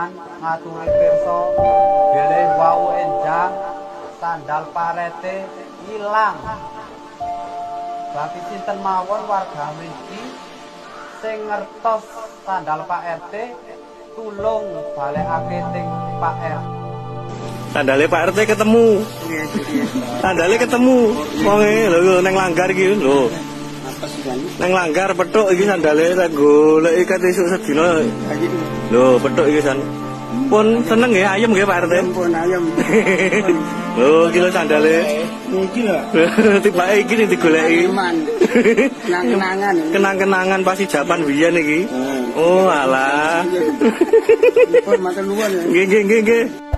Pangeran ngaturi pirsa bilih wau enjang sandal parete ilang. Berarti sinten mawon warga mriki sing ngertos sandal Pak RT tulung balekake teng Pak RT. Sandale Pak RT ketemu. Sandale ketemu. Wong e lho nang langgar iki lho. Nang langgar petuk iki sandale tak goleki kat esuk sedina. Lho petuk iki san. Pun seneng nggih ayem nggih Pak RT. Pun ayem. Lho iki lho sandale. Iki lho. Tibake iki sing digoleki. Kenang-kenangan. Kenang-kenangan pas jaman biyen iki. Oh alah. Pun matur nuwun. Nggih nggih nggih.